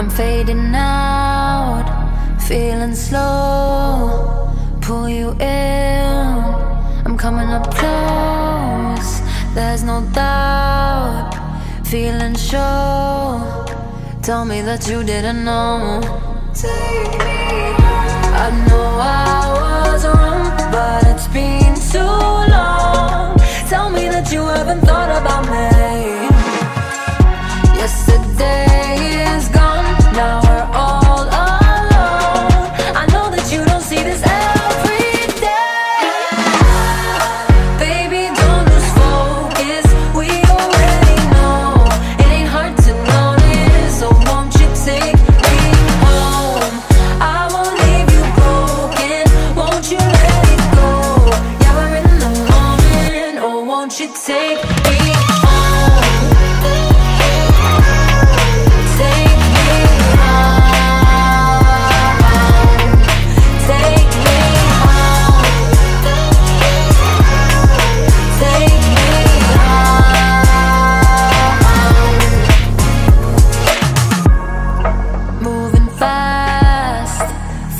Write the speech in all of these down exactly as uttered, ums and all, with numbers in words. I'm fading out, feeling slow. Pull you in, I'm coming up close. There's no doubt, feeling sure. Tell me that you didn't know. Take me home. I know I was wrong, but it's been too long. Tell me that you haven't thought about me. Yesterday is gone, now we're all alone. I know that you don't see this every day. Baby, don't lose focus, we already know. It ain't hard to notice, so won't you take me home? I won't leave you broken, won't you let it go? Yeah, we're in the moment, oh, won't you take me home?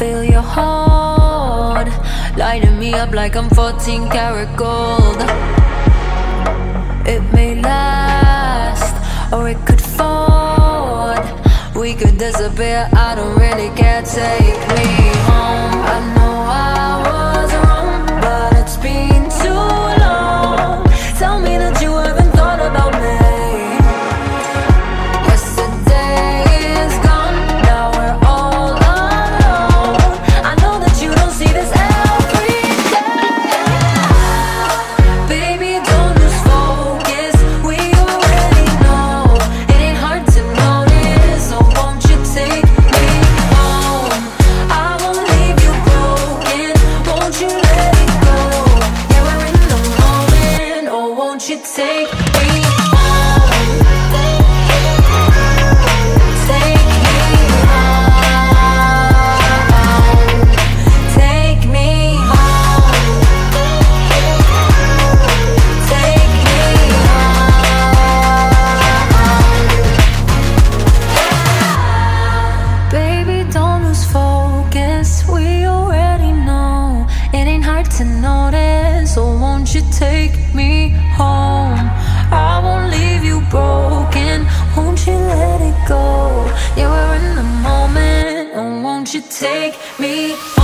Feel your heart, light me up like I'm fourteen karat gold. It may last, or it could fade. We could disappear, I don't really care, take me home. I know I was wrong, but it's been too long. Tell me that you haven't thought about me. To notice, so won't you take me home? I won't leave you broken, won't you let it go? Yeah, we're in the moment, and won't you take me home?